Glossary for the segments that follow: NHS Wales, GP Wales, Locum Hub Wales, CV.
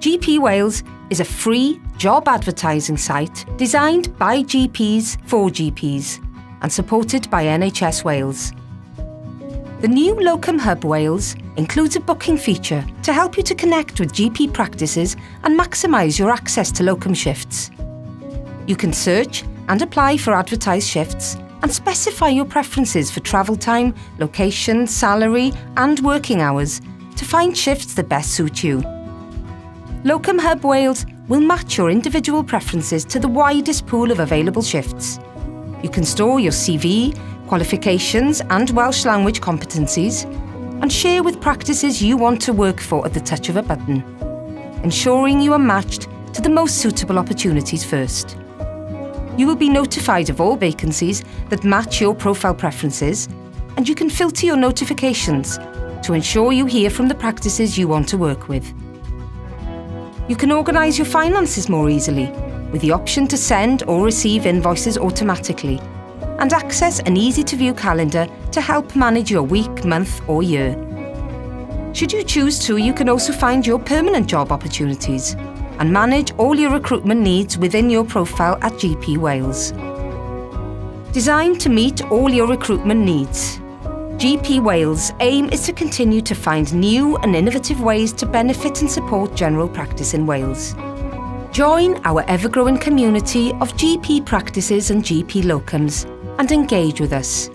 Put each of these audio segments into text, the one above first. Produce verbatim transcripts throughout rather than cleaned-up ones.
G P Wales is a free job advertising site designed by G Ps for G Ps and supported by N H S Wales. The new Locum Hub Wales includes a booking feature to help you to connect with G P practices and maximise your access to locum shifts. You can search and apply for advertised shifts and specify your preferences for travel time, location, salary and working hours to find shifts that best suit you. Locum Hub Wales will match your individual preferences to the widest pool of available shifts. You can store your C V, qualifications and Welsh language competencies, and share with practices you want to work for at the touch of a button, ensuring you are matched to the most suitable opportunities first. You will be notified of all vacancies that match your profile preferences, and you can filter your notifications to ensure you hear from the practices you want to work with. You can organise your finances more easily, with the option to send or receive invoices automatically, and access an easy-to-view calendar to help manage your week, month or year. Should you choose to, you can also find your permanent job opportunities and manage all your recruitment needs within your profile at G P Wales. Designed to meet all your recruitment needs, G P Wales' aim is to continue to find new and innovative ways to benefit and support general practice in Wales. Join our ever-growing community of G P practices and G P locums and engage with us.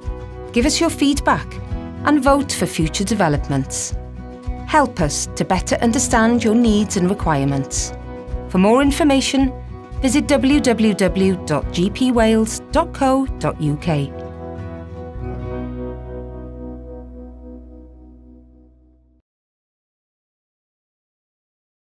Give us your feedback and vote for future developments. Help us to better understand your needs and requirements. For more information, visit w w w dot g p wales dot co dot u k.